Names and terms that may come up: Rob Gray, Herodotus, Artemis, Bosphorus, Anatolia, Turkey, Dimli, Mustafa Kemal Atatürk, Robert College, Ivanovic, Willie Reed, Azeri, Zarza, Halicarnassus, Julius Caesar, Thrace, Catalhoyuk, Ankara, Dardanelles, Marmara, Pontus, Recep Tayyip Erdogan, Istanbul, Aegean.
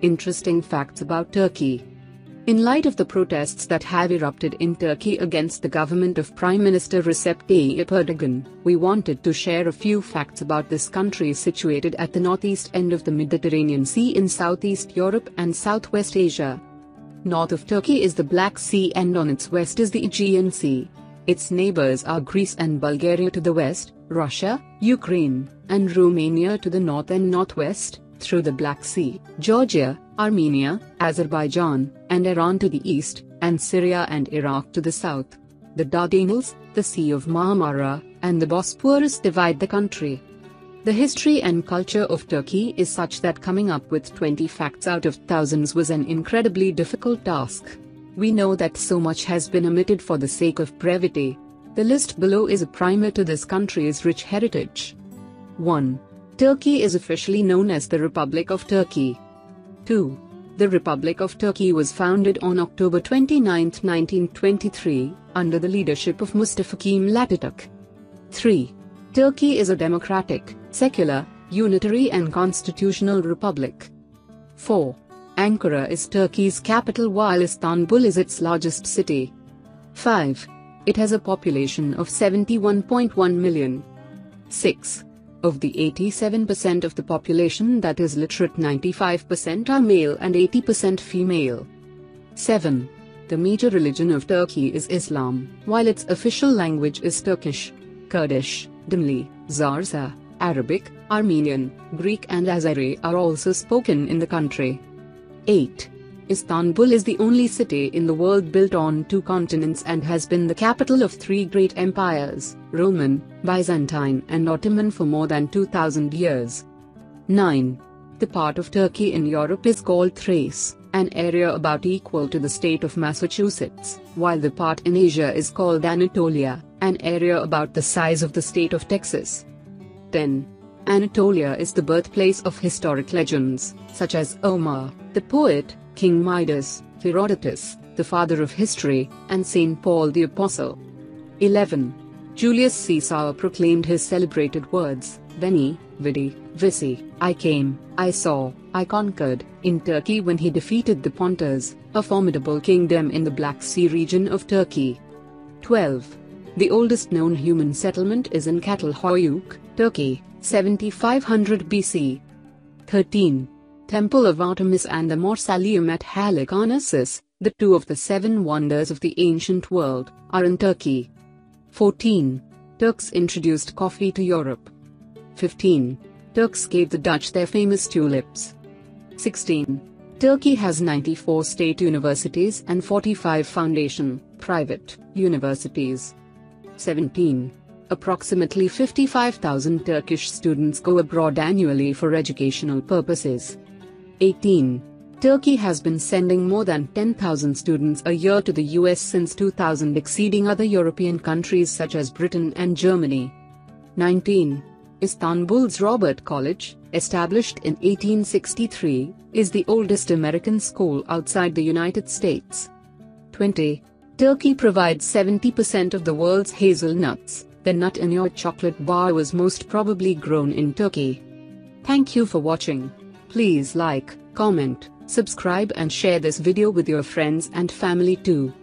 Interesting facts about Turkey. In light of the protests that have erupted in Turkey against the government of Prime Minister Recep Tayyip Erdogan, we wanted to share a few facts about this country situated at the northeast end of the Mediterranean Sea in Southeast Europe and Southwest Asia. North of Turkey is the Black Sea and on its west is the Aegean Sea. Its neighbors are Greece and Bulgaria to the west, Russia, Ukraine, and Romania to the north and northwest, through the Black Sea, Georgia, Armenia, Azerbaijan, and Iran to the east, and Syria and Iraq to the south. The Dardanelles, the Sea of Marmara, and the Bosphorus divide the country. The history and culture of Turkey is such that coming up with 20 facts out of thousands was an incredibly difficult task. We know that so much has been omitted for the sake of brevity. The list below is a primer to this country's rich heritage. 1. Turkey is officially known as the Republic of Turkey. 2. The Republic of Turkey was founded on October 29, 1923, under the leadership of Mustafa Kemal Atatürk. 3. Turkey is a democratic, secular, unitary and constitutional republic. 4. Ankara is Turkey's capital while Istanbul is its largest city. 5. It has a population of 71.1 million. 6. Of the 87% of the population that is literate, 95% are male and 80% female. 7. The major religion of Turkey is Islam, while its official language is Turkish, Kurdish, Dimli, Zarza, Arabic, Armenian, Greek and Azeri are also spoken in the country. 8. Istanbul is the only city in the world built on two continents and has been the capital of three great empires, Roman, Byzantine and Ottoman, for more than 2,000 years. 9. The part of Turkey in Europe is called Thrace, an area about equal to the state of Massachusetts, while the part in Asia is called Anatolia, an area about the size of the state of Texas. 10. Anatolia is the birthplace of historic legends, such as Omar, the poet, King Midas, Herodotus, the father of history, and St. Paul the Apostle. 11. Julius Caesar proclaimed his celebrated words, Veni, Vidi, Vici, I came, I saw, I conquered, in Turkey when he defeated the Pontus, a formidable kingdom in the Black Sea region of Turkey. 12. The oldest known human settlement is in Catalhoyuk, Turkey, 7500 BC. 13. Temple of Artemis and the mausoleum at Halicarnassus, the two of the seven wonders of the ancient world, are in Turkey. 14. Turks introduced coffee to Europe. 15. Turks gave the Dutch their famous tulips. 16. Turkey has 94 state universities and 45 foundation, private, universities. 17. Approximately 55,000 Turkish students go abroad annually for educational purposes. 18. Turkey has been sending more than 10,000 students a year to the US since 2000, exceeding other European countries such as Britain and Germany. 19. Istanbul's Robert College, established in 1863, is the oldest American school outside the United States. 20. Turkey provides 70% of the world's hazelnuts. The nut in your chocolate bar was most probably grown in Turkey. Thank you for watching. Please like, comment, subscribe and share this video with your friends and family too.